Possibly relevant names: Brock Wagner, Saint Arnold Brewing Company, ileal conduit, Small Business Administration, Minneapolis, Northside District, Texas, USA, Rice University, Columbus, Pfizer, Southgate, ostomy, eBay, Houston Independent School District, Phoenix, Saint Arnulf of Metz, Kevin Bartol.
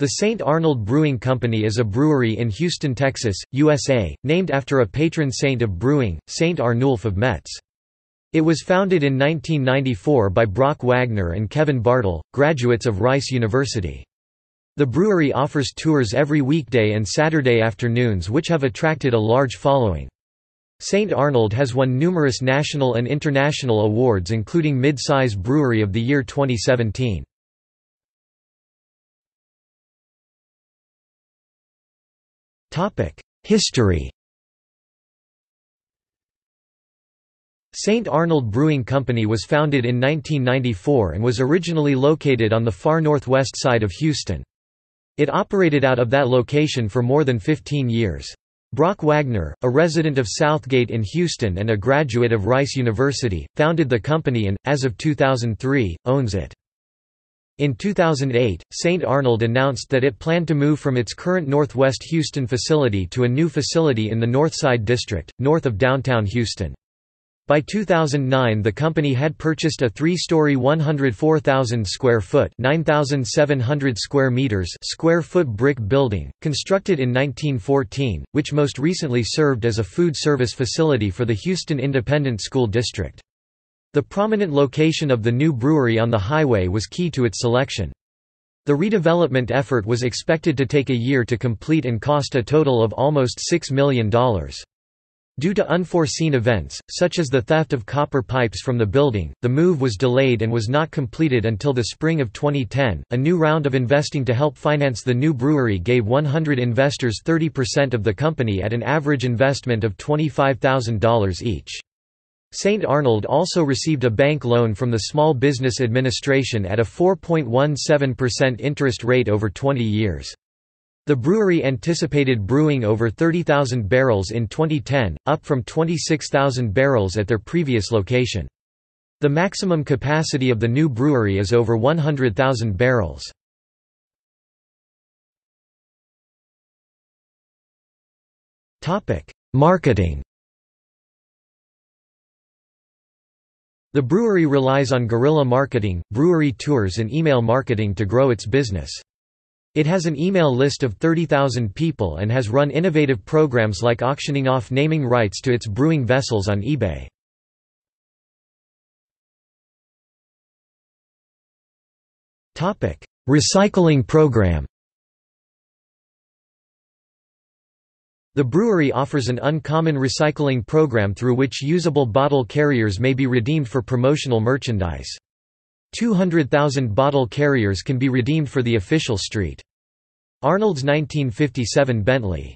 The Saint Arnold Brewing Company is a brewery in Houston, Texas, USA, named after a patron saint of brewing, Saint Arnulf of Metz. It was founded in 1994 by Brock Wagner and Kevin Bartol, graduates of Rice University. The brewery offers tours every weekday and Saturday afternoons, which have attracted a large following. Saint Arnold has won numerous national and international awards, including Mid-Size Brewery of the Year 2017. History. Saint Arnold Brewing Company was founded in 1994 and was originally located on the far northwest side of Houston. It operated out of that location for more than 15 years. Brock Wagner, a resident of Southgate in Houston and a graduate of Rice University, founded the company and, as of 2003, owns it. In 2008, Saint Arnold announced that it planned to move from its current Northwest Houston facility to a new facility in the Northside District, north of downtown Houston. By 2009, the company had purchased a three-story 104,000-square-foot (9,700 square meters) square-foot brick building, constructed in 1914, which most recently served as a food service facility for the Houston Independent School District. The prominent location of the new brewery on the highway was key to its selection. The redevelopment effort was expected to take a year to complete and cost a total of almost $6 million. Due to unforeseen events, such as the theft of copper pipes from the building, the move was delayed and was not completed until the spring of 2010. A new round of investing to help finance the new brewery gave 100 investors 30% of the company at an average investment of $25,000 each. Saint Arnold also received a bank loan from the Small Business Administration at a 4.17% interest rate over 20 years. The brewery anticipated brewing over 30,000 barrels in 2010, up from 26,000 barrels at their previous location. The maximum capacity of the new brewery is over 100,000 barrels. Marketing. The brewery relies on guerrilla marketing, brewery tours and email marketing to grow its business. It has an email list of 30,000 people and has run innovative programs like auctioning off naming rights to its brewing vessels on eBay. Recycling program. The brewery offers an uncommon recycling program through which usable bottle carriers may be redeemed for promotional merchandise. 200,000 bottle carriers can be redeemed for the official street. Arnold's 1957 Bentley